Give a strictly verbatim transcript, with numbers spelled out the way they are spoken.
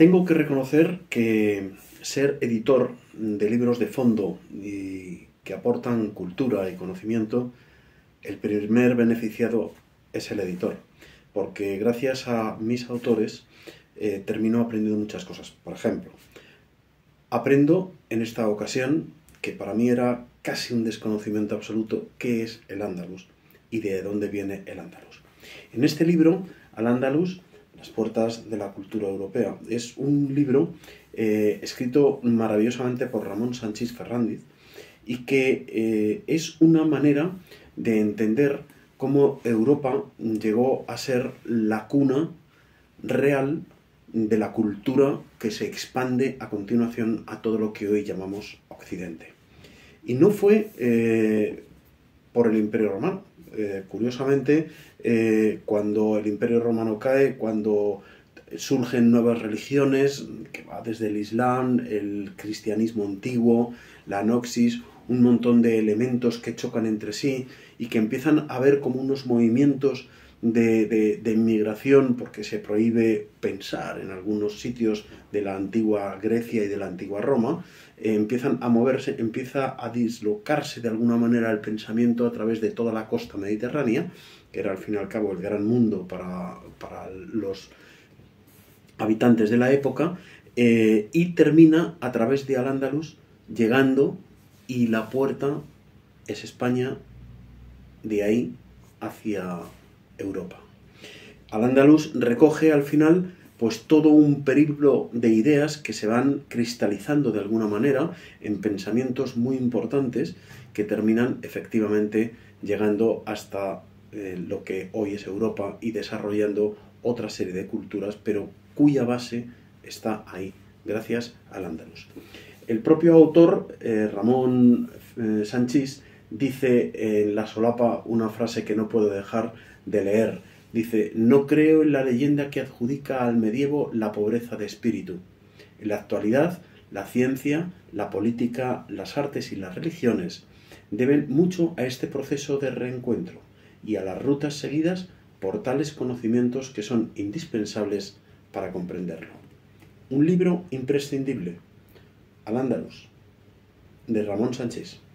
Tengo que reconocer que ser editor de libros de fondo y que aportan cultura y conocimiento, el primer beneficiado es el editor, porque gracias a mis autores eh, termino aprendiendo muchas cosas. Por ejemplo, aprendo en esta ocasión, que para mí era casi un desconocimiento absoluto, qué es el Al-Ándalus y de dónde viene el Al-Ándalus. En este libro, Al-Ándalus, las puertas de la cultura europea, es un libro eh, escrito maravillosamente por Ramón Sanchís y que eh, es una manera de entender cómo Europa llegó a ser la cuna real de la cultura que se expande a continuación a todo lo que hoy llamamos Occidente. Y no fue eh, por el Imperio Romano. Eh, curiosamente, eh, cuando el Imperio Romano cae, cuando surgen nuevas religiones, que va desde el islam, el cristianismo antiguo, la gnosis, un montón de elementos que chocan entre sí y que empiezan a ver como unos movimientos de, de, de migración, porque se prohíbe pensar en algunos sitios de la antigua Grecia y de la antigua Roma, eh, empiezan a moverse, empieza a dislocarse de alguna manera el pensamiento a través de toda la costa mediterránea, que era al fin y al cabo el gran mundo para, para los habitantes de la época, eh, y termina a través de Al-Ándalus llegando, y la puerta es España, de ahí hacia Europa. Al-Ándalus recoge al final pues todo un periplo de ideas que se van cristalizando de alguna manera en pensamientos muy importantes que terminan efectivamente llegando hasta eh, lo que hoy es Europa y desarrollando otra serie de culturas, pero cuya base está ahí, gracias al Al-Ándalus. El propio autor, eh, Ramón eh, Sanchís, dice en la solapa una frase que no puedo dejar de leer. Dice: no creo en la leyenda que adjudica al medievo la pobreza de espíritu. En la actualidad, la ciencia, la política, las artes y las religiones deben mucho a este proceso de reencuentro y a las rutas seguidas por tales conocimientos que son indispensables para comprenderlo. Un libro imprescindible, Al-Ándalus, de Ramón Sanchís.